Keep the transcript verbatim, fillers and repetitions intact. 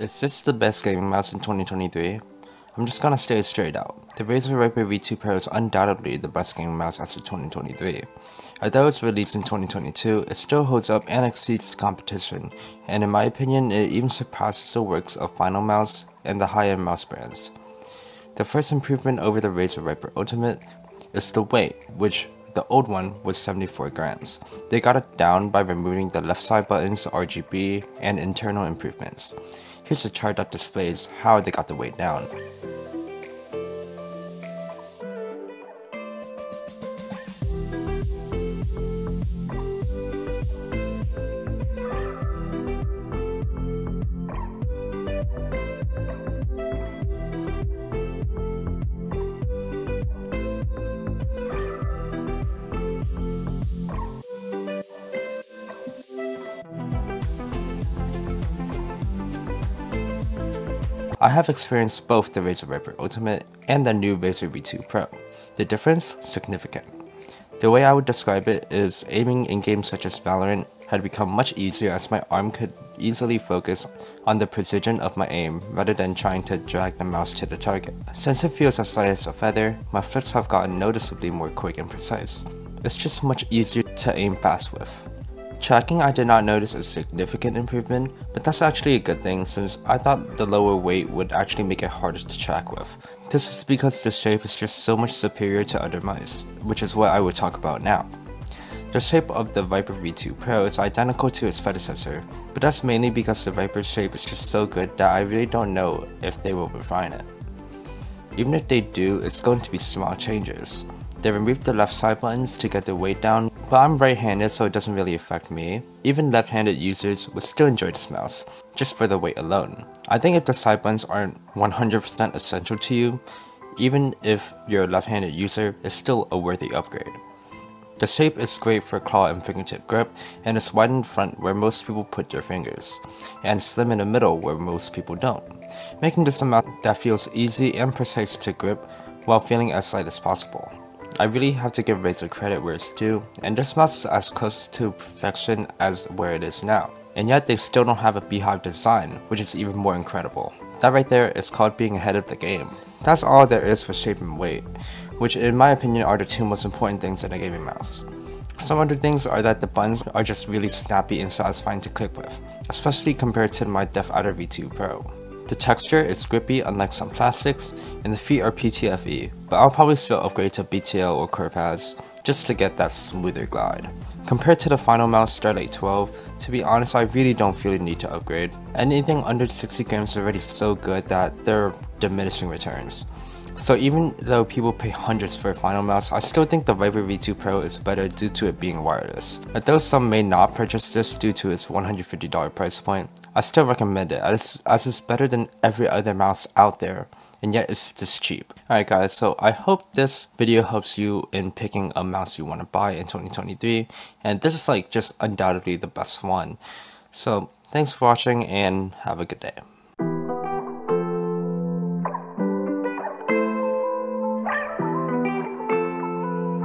It's just the best gaming mouse in twenty twenty-three. I'm just gonna stay straight out. The Razer Viper V two Pro is undoubtedly the best gaming mouse after twenty twenty-three. Although it's released in twenty twenty-two, it still holds up and exceeds the competition, and in my opinion, it even surpasses the works of Finalmouse and the high-end mouse brands. The first improvement over the Razer Viper Ultimate is the weight, which the old one was seventy-four grams. They got it down by removing the left side buttons, R G B, and internal improvements. Here's a chart that displays how they got the weight down. I have experienced both the Razer Viper Ultimate and the new Razer V two Pro. The difference? Significant. The way I would describe it is aiming in games such as Valorant had become much easier as my arm could easily focus on the precision of my aim rather than trying to drag the mouse to the target. Since it feels as light as a feather, my flicks have gotten noticeably more quick and precise. It's just much easier to aim fast with. Tracking, I did not notice a significant improvement, but that's actually a good thing since I thought the lower weight would actually make it harder to track with. This is because the shape is just so much superior to other mice, which is what I will talk about now. The shape of the Viper V two Pro is identical to its predecessor, but that's mainly because the Viper's shape is just so good that I really don't know if they will refine it. Even if they do, it's going to be small changes. They removed the left side buttons to get the weight down, but I'm right-handed so it doesn't really affect me. Even left-handed users would still enjoy this mouse, just for the weight alone. I think if the side buttons aren't one hundred percent essential to you, even if you're a left-handed user, it's still a worthy upgrade. The shape is great for claw and fingertip grip, and it's wide in front where most people put their fingers, and slim in the middle where most people don't, making this a mouse that feels easy and precise to grip while feeling as light as possible. I really have to give Razer credit where it's due, and this mouse is as close to perfection as where it is now. And yet they still don't have a beehive design, which is even more incredible. That right there is called being ahead of the game. That's all there is for shape and weight, which in my opinion are the two most important things in a gaming mouse. Some other things are that the buttons are just really snappy and satisfying to click with, especially compared to my DeathAdder V two Pro. The texture is grippy unlike some plastics, and the feet are P T F E, but I'll probably still upgrade to B T L or Corepads just to get that smoother glide. Compared to the Finalmouse Starlight twelve, to be honest I really don't feel the need to upgrade. Anything under sixty grams is already so good that there are diminishing returns. So even though people pay hundreds for a Finalmouse, I still think the Viper V two Pro is better due to it being wireless. Although some may not purchase this due to its one hundred fifty dollar price point, I still recommend it as, as it's better than every other mouse out there, and yet it's this cheap. Alright guys, so I hope this video helps you in picking a mouse you want to buy in twenty twenty-three, and this is like just undoubtedly the best one. So thanks for watching and have a good day.